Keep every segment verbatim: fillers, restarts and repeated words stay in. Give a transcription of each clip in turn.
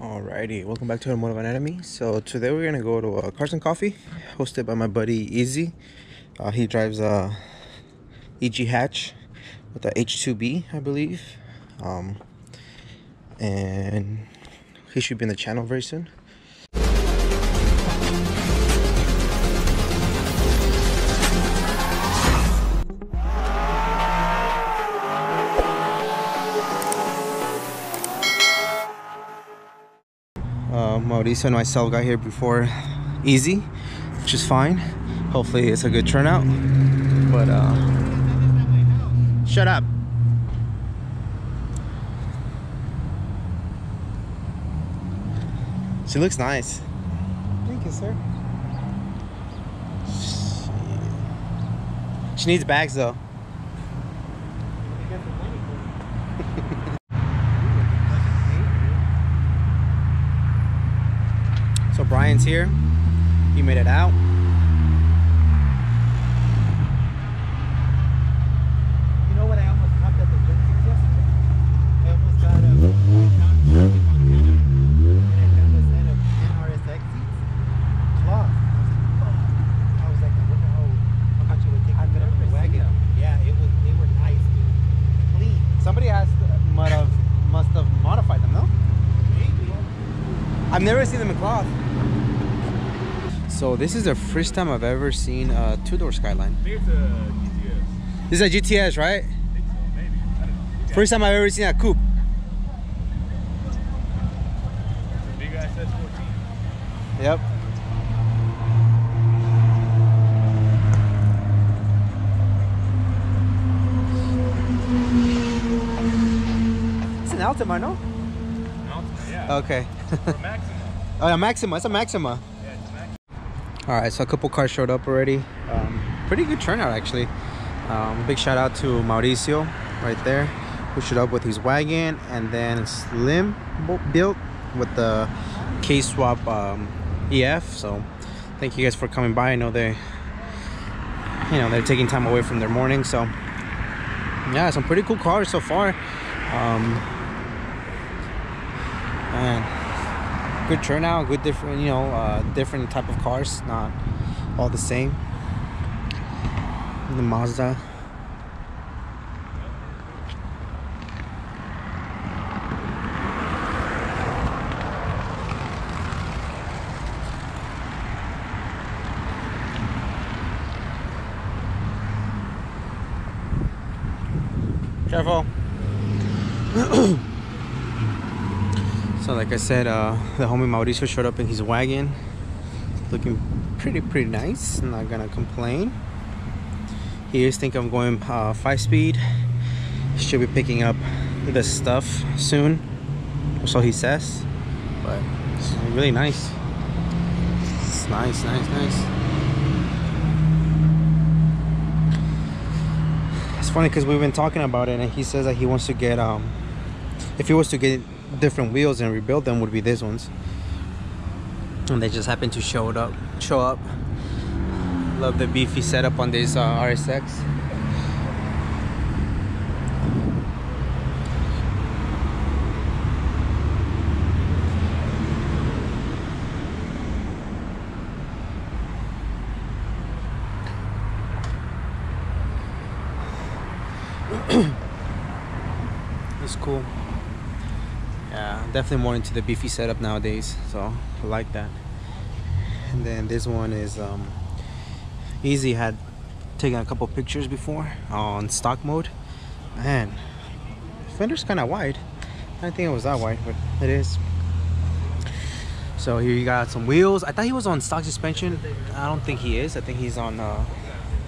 Alrighty, welcome back to Automotive Anatomy. So today we're gonna go to uh, Carson Coffee, hosted by my buddy Izzy. Uh, he drives a E G hatch with the H two B, I believe, um, and he should be in the channel very soon. Mauricio and myself got here before Easy, which is fine. Hopefully it's a good turnout. But uh shut up. She looks nice. Thank you, sir. She needs bags though. So Brian's here, he made it out. You know what, I almost got that the gym yesterday. I almost got a one-pound container and I found a set of N R S X seats. Cloth. I was like, I wonder how much it would take to put up in the wagon. Yeah, it was, they were nice, dude. Clean. Somebody has must have must have modified them, no? Maybe. I've never seen them in cloth. So this is the first time I've ever seen a two-door Skyline. I think it's a G T S. This is a G T S, right? I think so, maybe. I don't know. First time I've ever seen a coupe. It's a big S S fourteen. Yep. It's an Altima, no? An Altima, yeah. Okay. Or a Maxima. Oh, a Maxima. It's a Maxima. Alright, so a couple cars showed up already. Um, pretty good turnout, actually. Um, big shout out to Mauricio right there, who showed up with his wagon, and then Slim built with the K swap um, E F. So thank you guys for coming by. I know they, you know, they're taking time away from their morning. So yeah, some pretty cool cars so far. Um, and good turnout, good different, you know, uh, different type of cars, not all the same. The Mazda. Careful. So like I said, uh, the homie Mauricio showed up in his wagon, looking pretty, pretty nice. I'm not gonna complain. He is thinking of going uh, five speed. He should be picking up the stuff soon, so he says. But it's really nice. It's nice, nice, nice. It's funny because we've been talking about it, and he says that he wants to get, um, if he was to get different wheels and rebuild them, would be these ones, and they just happen to show it up show up love the beefy setup on this uh, R S X. It's cool. Yeah, definitely more into the beefy setup nowadays, so I like that. And then this one is um, Easy had taken a couple pictures before on stock mode. Man, fender's kind of wide. I didn't think it was that wide, but it is. So here you got some wheels. I thought he was on stock suspension. I don't think he is. I think he's on uh,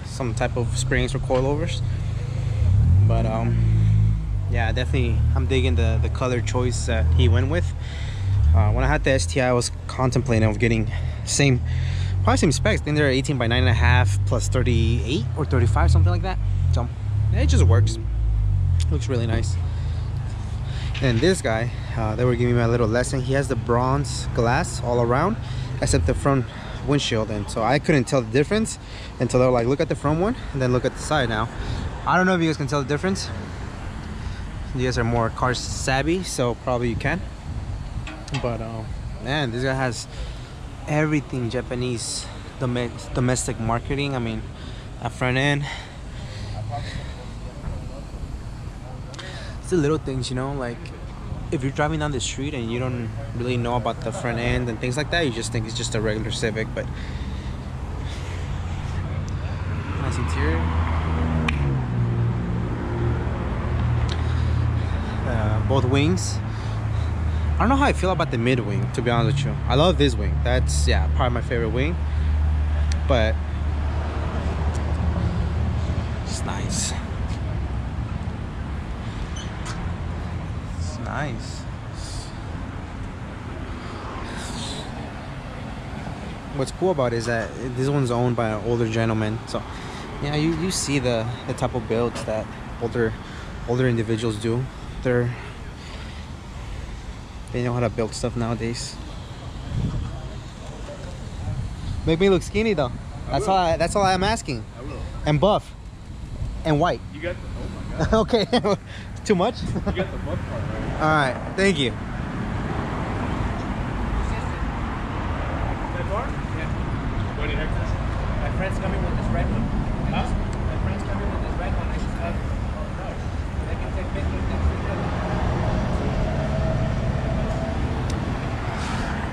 some type of springs or coilovers. But um yeah, definitely I'm digging the the color choice that he went with. Uh, when I had the S T I, I was contemplating of getting same probably same specs. I think they're eighteen by nine and a half plus thirty-eight or thirty-five, something like that. So it just works, looks really nice. And this guy, uh, they were giving me a little lesson. He has the bronze glass all around except the front windshield, and so I couldn't tell the difference until they were like, look at the front one and then look at the side. Now I don't know if you guys can tell the difference. You guys are more car savvy, so probably you can. But um, man, this guy has everything Japanese dom domestic marketing. I mean, at front end, it's the little things, you know, like if you're driving down the street and you don't really know about the front end and things like that, you just think it's just a regular Civic. But nice interior. Uh, both wings. I don't know how I feel about the mid wing, to be honest with you. I love this wing. That's, yeah, probably my favorite wing. But it's nice. It's nice. What's cool about it is that this one's owned by an older gentleman. So, yeah, you, you see the, the type of builds that older older individuals do. They're... They know how to build stuff nowadays. Make me look skinny though. I that's will. all. I, that's all I'm asking. I will. And buff, and white. You got. The, oh my god. Okay. Too much. You got the buff part right. All right. Thank you. That bar? Yeah. What do you think? My friend's coming with this red one. Huh? My friend's coming with this red one. I just have. Oh no. They can take pictures.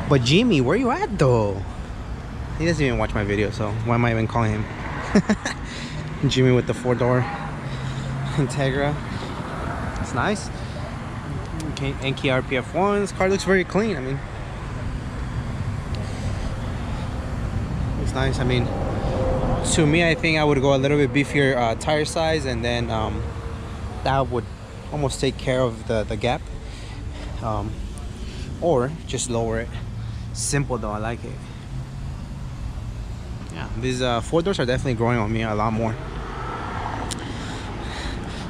But Jimmy, where you at though? He doesn't even watch my video, so why am I even calling him? Jimmy with the four-door Integra. It's nice. Okay, Enki R P F one. This car looks very clean. I mean, it's nice. I mean, to me, I think I would go a little bit beefier uh, tire size, and then um, that would almost take care of the the gap, um, or just lower it. Simple though, I like it. Yeah, these uh, four doors are definitely growing on me a lot more.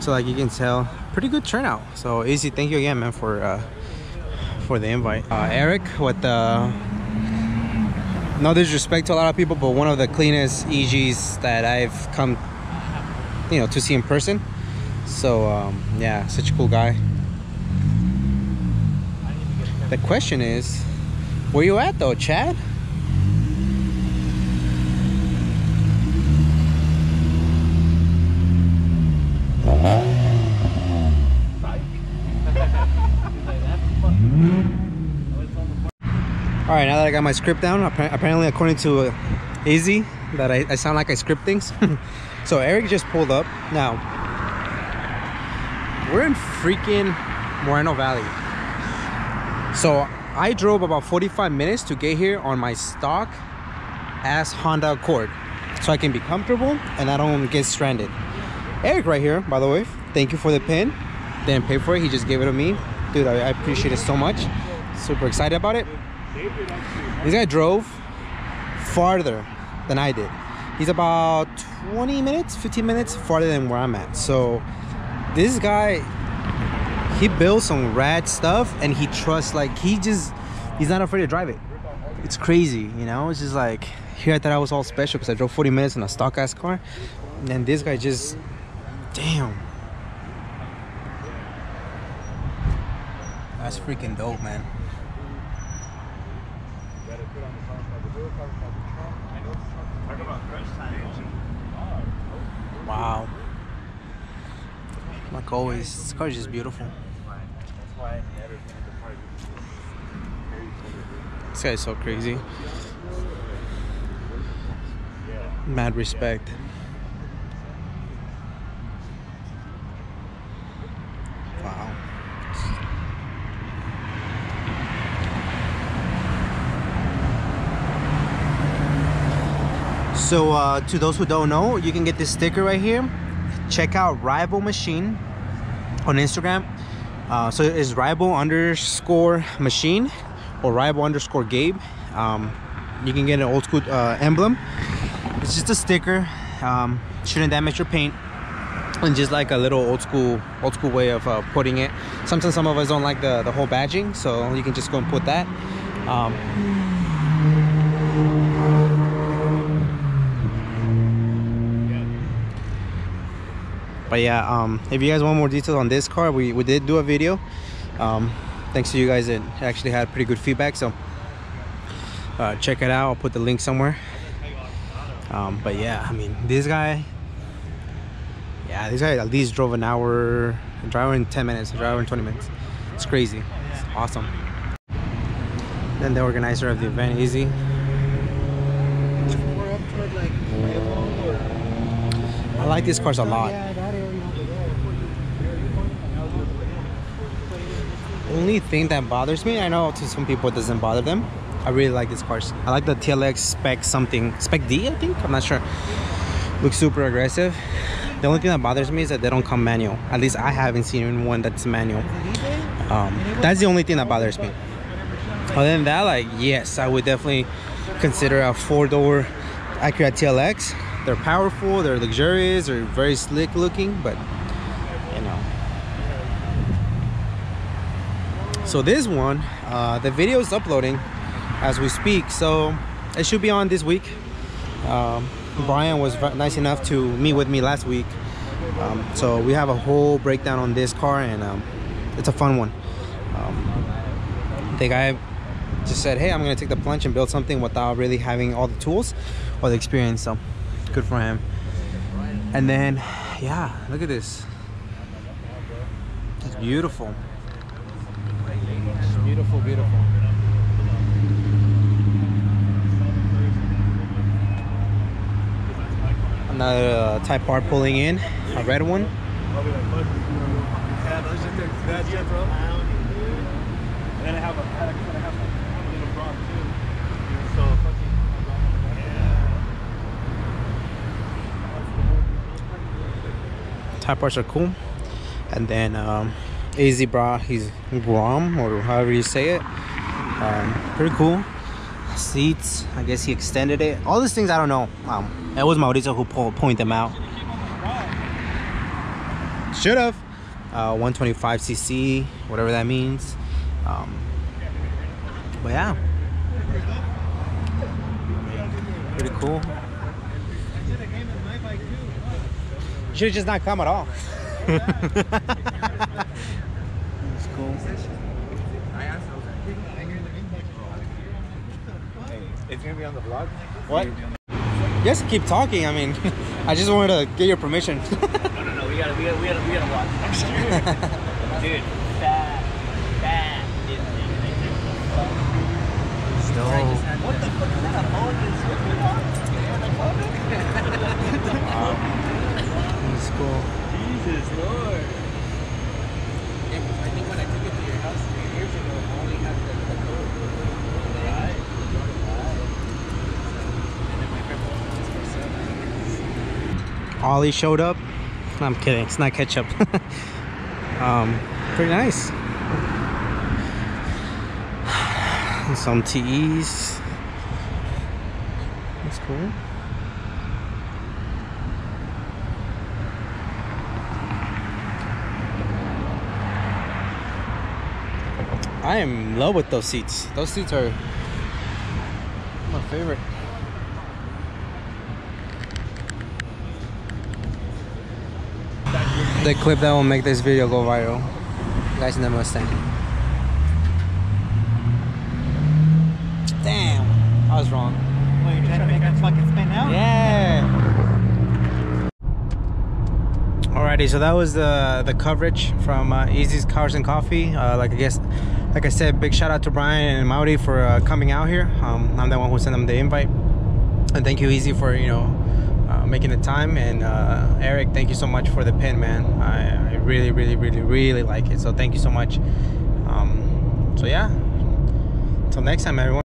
So like you can tell, pretty good turnout. So Izzy, thank you again, man, for uh, for the invite. Uh, Eric, with the, no disrespect to a lot of people, but one of the cleanest E Gs that I've come, you know, to see in person. So um, yeah, such a cool guy. The question is, where you at though, Chad? Alright, now that I got my script down, apparently according to uh, Izzy, that I, I sound like I script things. So Eric just pulled up. Now, we're in freaking Moreno Valley. So I drove about forty-five minutes to get here on my stock ass Honda Accord, so I can be comfortable and I don't get stranded. Eric right here, by the way, thank you for the pin. Didn't pay for it, he just gave it to me. Dude, I appreciate it so much. Super excited about it. This guy drove farther than I did. He's about twenty minutes, fifteen minutes farther than where I'm at. So this guy, he builds some rad stuff, and he trusts, like, he just, he's not afraid to drive it. It's crazy, you know? It's just like, here I thought I was all special because I drove forty minutes in a stock-ass car. And then this guy just, damn. That's freaking dope, man. Wow. Like always, this car is just beautiful. This guy is so crazy. Mad respect. Wow. So uh, to those who don't know, you can get this sticker right here. Check out Rival Machine on Instagram. Uh, so it's rival underscore machine or rival underscore Gabe. Um, you can get an old school uh, emblem. It's just a sticker. Um, shouldn't damage your paint. And just like a little old school, old school way of uh, putting it. Sometimes some of us don't like the, the whole badging, so you can just go and put that. Um, But yeah, um, if you guys want more details on this car, we, we did do a video. Um, thanks to you guys, it actually had pretty good feedback. So uh, check it out. I'll put the link somewhere. Um, but yeah, I mean, this guy, yeah, this guy at least drove an hour, an hour in ten minutes, an hour in twenty minutes. It's crazy. It's awesome. Then the organizer of the event, Izzy. I like these cars a lot. Only thing that bothers me, I know to some people it doesn't bother them, I really like these cars. I like the T L X spec something, spec D, I think, I'm not sure. Looks super aggressive. The only thing that bothers me is that they don't come manual. At least I haven't seen one that's manual. Um, that's the only thing that bothers me. Other than that, like, yes, I would definitely consider a four-door Acura T L X. They're powerful, they're luxurious, they're very slick looking, but you know. So this one, uh, the video is uploading as we speak, so it should be on this week. Um, Brian was nice enough to meet with me last week, um, so we have a whole breakdown on this car, and um, it's a fun one. Um, the guy just said, hey, I'm gonna take the plunge and build something without really having all the tools or the experience, so good for him. And then yeah, look at this, it's beautiful, it's beautiful, beautiful. Another uh, Type R pulling in, a red one. Type R's are cool. And then um, Easy brought his Grom, or however you say it. Um, pretty cool. Seats, I guess he extended it. All these things, I don't know. Um, it was Mauricio who po pointed them out. Should have. Uh, one twenty-five C C, whatever that means. Um, but yeah, pretty cool. You should have just not come at all. It's cool. It's gonna be on the vlog. What? Yes, keep talking. I mean, I just wanted to get your permission. no, no, no. We gotta, we gotta, we gotta, we gotta watch. Dude, that, that is still. What the fuck is that? A phone? Wow. It's cool. Jesus Lord. I think when I took it to your house three years ago, I only had the code. Right. Ollie showed up. No, I'm kidding, it's not ketchup. um, pretty nice. Some T Es. That's cool. I am in love with those seats. Those seats are my favorite. The clip that will make this video go viral. You guys in the Mustang. Damn, I was wrong. Wait, you're trying to make that fucking spin now? Yeah. Alrighty, so that was the the coverage from uh, Easy's Carson Coffee. Uh, like I guess, like I said, big shout out to Brian and Mauri for uh, coming out here. Um, I'm the one who sent them the invite, and thank you, Easy, for you know. Uh, making the time. And uh, Eric, thank you so much for the pin, man. I, I really really really really like it, so thank you so much. Um, so yeah, till next time, everyone.